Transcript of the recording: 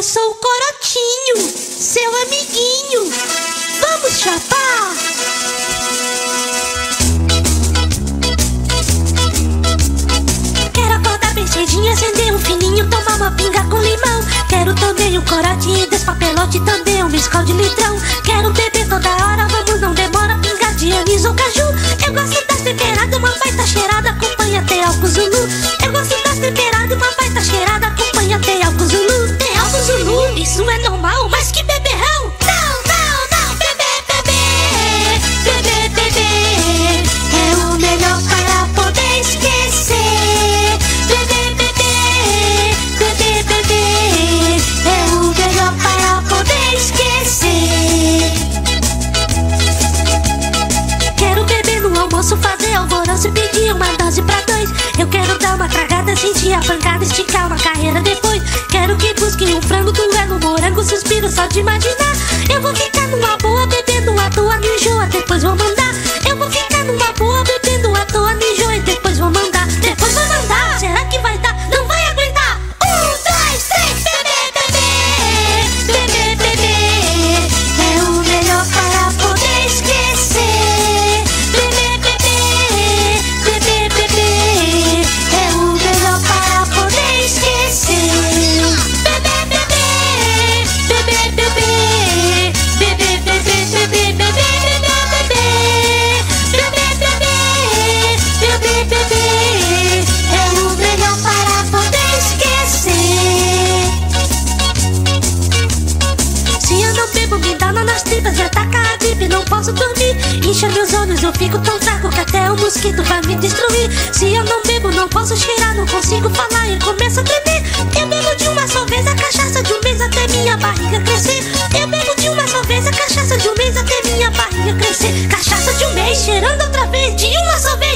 Eu sou o Corotinho, seu amiguinho. Vamos chapar? Quero acordar bem cedinho, acender um fininho, tomar uma pinga com limão. Quero também um corote, despapelote, também um miscal de litrão. Quero beber toda hora, vamos, não demora, pinga de anis ou caju. Eu gosto das temperadas, uma baita cheirada, acompanha até álcool Zulu. Eu gosto das temperadas, uma baita cheirada, acompanha até álcool Zulu. Zulu, isso é normal, mas que beberrão! Não, não, não! Beber é o melhor para poder esquecer. Beber é o melhor para poder esquecer. Quero beber no almoço, fazer alvoroço e pedir uma dose pra dois. Eu quero dar uma tragada, sentir a pancada, esticar uma carreira depois. Quero que busque um frango, duelo, morango, suspiro só de imaginar. Eu vou ficar numa boa, bebendo à toa, me enjoa, depois vou mandar. Eu vou ficar numa boa, bebendo à toa, me enjoa e depois vou mandar. Depois vou mandar, será que vai dar? Não vai aguentar! 1, 2, 3, beber é o melhor para poder esquecer. Beber é o melhor para poder esquecer. Me ataca a gripe, não posso dormir. Incha meus olhos, eu fico tão fraco que até o mosquito vai me destruir. Se eu não bebo, não posso cheirar, não consigo falar e começo a tremer. Eu bebo de uma só vez a cachaça de um mês até minha barriga crescer. Eu bebo de uma só vez a cachaça de um mês até minha barriga crescer. Cachaça de um mês, cheirando outra vez, de uma só vez.